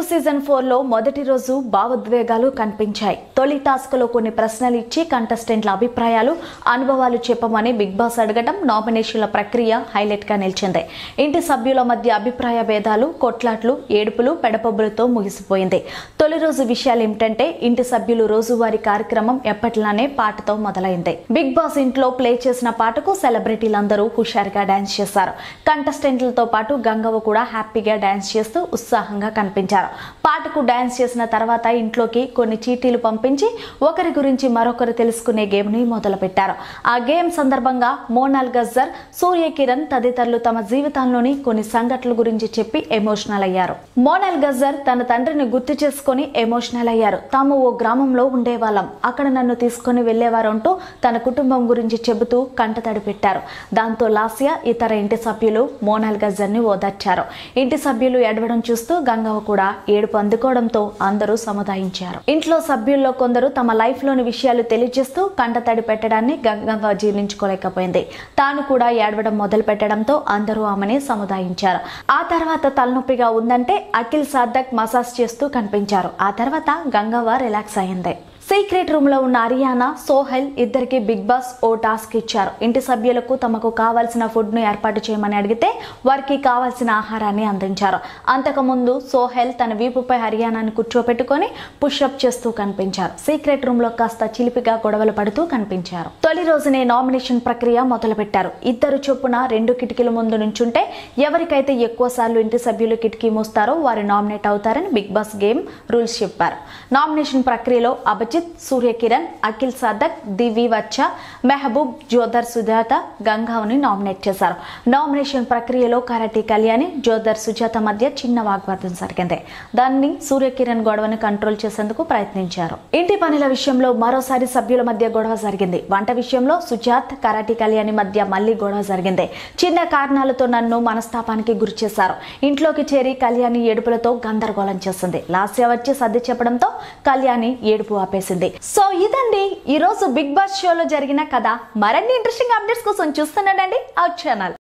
Telugu season 4 లో మొదటి రోజు భావోద్వేగాలు కనిపించాయి. తొలి టాస్క్ లో కొన్ని ప్రశ్నలు ఇచ్చి కంటెస్టెంట్ల అభిప్రాయాలు, అనుభవాలు చెప్పమని బిగ్ బాస్ అడగడం నామినేషన్ల ప్రక్రియ హైలైట్ గా నిలిచింది. ఇంటి సభ్యుల మధ్య అభిప్రాయ భేదాలు, కొట్లాట్లు, ఏడుపులు, పెడపొబ్బులతో ముగిసిపోయింది. తొలి రోజు విషయాలు ఏమిటంటే, ఇంటి సభ్యులు రోజువారీ కార్యక్రమం ఎప్పటిలానే పాటతో మొదలైంది. బిగ్ బాస్ ఇంట్లో ప్లే చేసిన పాటకు సెలబ్రిటీలందరూ హుషారుగా డాన్స్ చేశారు. కంటెస్టెంట్లతో పాటు గంగవ్వ కూడా హ్యాపీగా డాన్స్ చేస్తూ ఉత్సాహంగా కనిపించారు. పాటకు డాన్స్ చేసిన తర్వాత ఇంట్లోకి కొన్ని చీటీలు పంపించి ఒకరి గురించి మరొకరు తెలుసుకునే గేమ్ ని మొదలుపెట్టారు. ఆ గేమ్ సందర్భంగా మోనాల్ గజ్జర్, సూర్య కిరణ్ తదితరులు తమ జీవితాల్లోని కొన్ని సంఘటనల గురించి చెప్పి ఎమోషనల్ అయ్యారు. మోనాల్ గజ్జర్ తన తండ్రిని గుర్తు చేసుకుని ఎమోషనల్ అయ్యారు. తాము ఓ గ్రామంలో ఉండేవాళ్ళం, అక్కడ నన్ను తీసుకుని వెళ్లేవారంటూ తన కుటుంబం గురించి చెబుతూ కంటతడి పెట్టారు. దాంతో లాస్య ఇతర ఇంటి సభ్యులు మోనాల్ గజ్జర్ ని ఓదార్చారు. ఇంటి సభ్యులు ఎడవడం చూస్తూ గంగవ్వ కూడా ఏడుపు అందుకోవడంతో అందరూ సముదాయించారు. ఇంట్లో సభ్యుల్లో కొందరు తమ లైఫ్ లోని విషయాలు తెలియజేస్తూ కంటతడి పెట్టడాన్ని గంగవ్వ జీర్ణించుకోలేకపోయింది. తాను కూడా ఏడవడం మొదలు పెట్టడంతో అందరూ ఆమెని సముదాయించారు. ఆ తర్వాత తలనొప్పిగా ఉందంటే అఖిల్ సార్థక్ మసాజ్ చేస్తూ కనిపించారు. ఆ తర్వాత గంగవ్వ రిలాక్స్ అయింది. సీక్రెట్ రూమ్ లో ఉన్న అరియానా, సోహెల్ ఇద్దరికి బిగ్ బాస్ ఓ టాస్క్ ఇచ్చారు. ఇంటి సభ్యులకు తమకు కావాల్సిన ఫుడ్ ను ఏర్పాటు చేయమని అడిగితే వారికి కావాల్సిన ఆహారాన్ని అందించారు. అంతకుముందు సోహెల్ తన వీపుపై అరియానాను కూర్చోపెట్టుకుని పుష్అప్ చేస్తూ కనిపించారు. సీక్రెట్ రూమ్ లో కాస్త చిలిపిగా గొడవలు పడుతూ కనిపించారు. తొలి రోజునే నామినేషన్ ప్రక్రియ మొదలుపెట్టారు. ఇద్దరు చొప్పున 2 కిటికీల ముందు నుంచుంటే ఎవరికైతే ఎక్కువ సార్లు ఇంటి సభ్యులు కిటికీ మూస్తారో వారు నామినేట్ అవుతారని బిగ్ బాస్ గేమ్ రూల్స్ చెప్పారు. నామినేషన్ ప్రక్రియలో అభిజిత్, సూర్య కిరణ్, అఖిల్ సార్థక్, దివి వచ్చ, మెహబూబ్, జోదర్ సుజాత, గంగావ్ని నామినేట్ చేశారు. నామినేషన్ ప్రక్రియలో కరాటే కళ్యాణి, జోదర్ సుజాత మధ్య చిన్న వాగ్వాదం జరిగింది. దాన్ని సూర్య కిరణ్ గొడవను కంట్రోల్ చేసేందుకు ప్రయత్నించారు. ఇంటి పనుల విషయంలో మరోసారి సభ్యుల మధ్య గొడవ జరిగింది. వంట విషయంలో సుజాత్, కరాటే కళ్యాణి మధ్య మళ్లీ గొడవ జరిగింది. చిన్న కారణాలతో నన్ను మనస్తాపానికి గురి చేశారు. ఇంట్లోకి చేరి కళ్యాణి ఏడుపులతో గందరగోళం చేసింది. లాస్య వచ్చి సర్ది చెప్పడంతో కళ్యాణి ఏడుపు ఆపేసింది. సో ఇదండి ఈరోజు బిగ్ బాస్ షోలో జరిగిన కథ. మరిన్ని ఇంట్రెస్టింగ్ అప్డేట్స్ కోసం చూస్తున్నానండి అవర్ ఛానల్.